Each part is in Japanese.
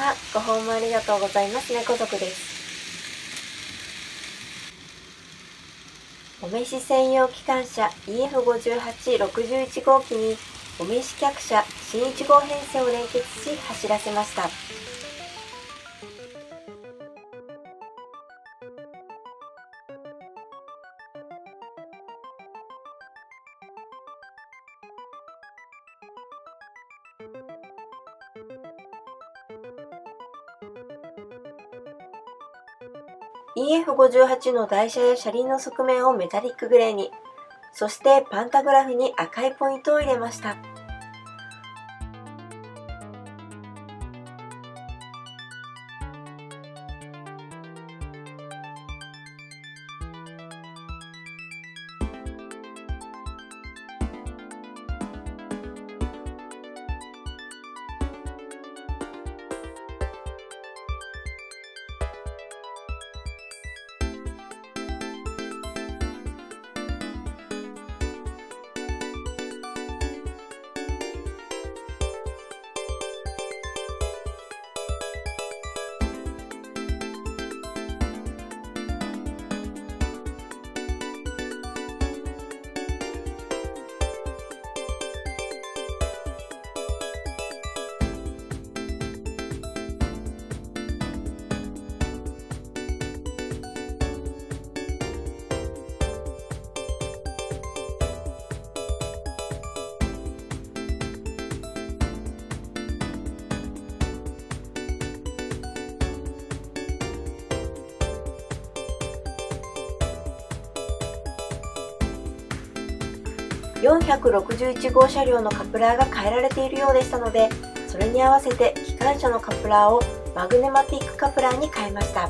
はご訪問ありがとうございます。猫族です。お召し専用機関車 EF5861 号機にお召し客車新1号編成を連結し走らせました。EF58 の台車や車輪の側面をメタリックグレーに、そしてパンタグラフに赤いポイントを入れました。461号車両のカプラーが変えられているようでしたので、それに合わせて機関車のカプラーをマグネマティックカプラーに変えました。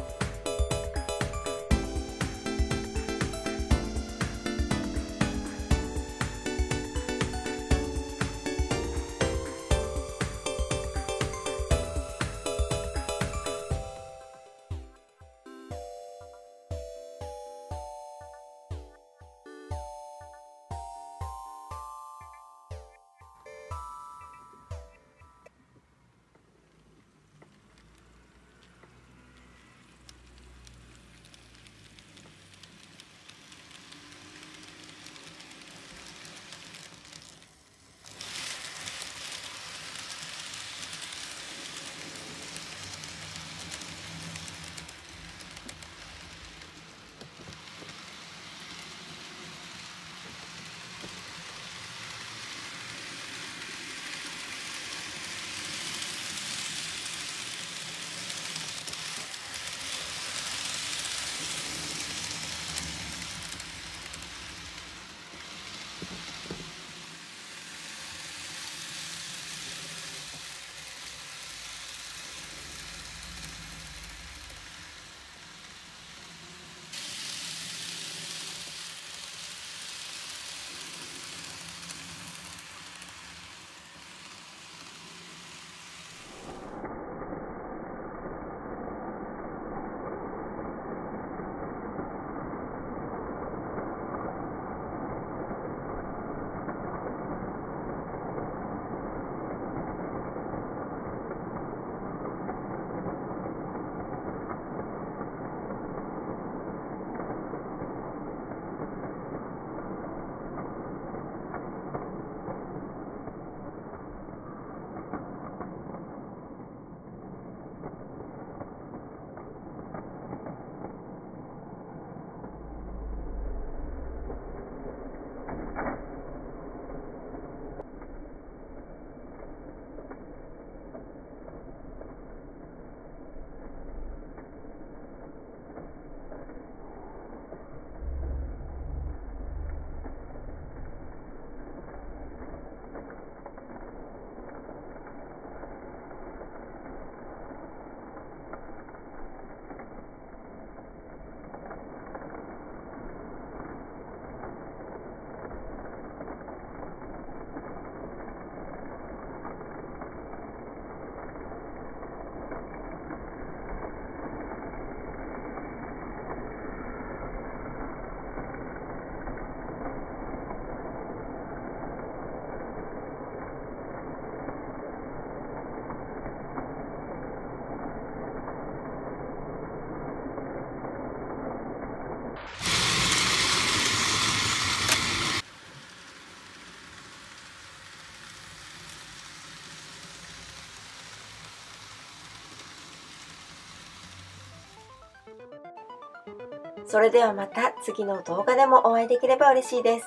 それではまた次の動画でもお会いできれば嬉しいです。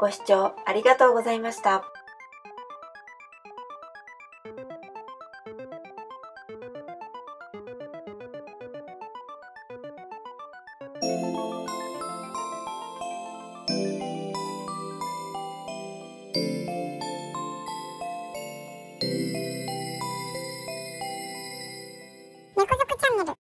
ご視聴ありがとうございました。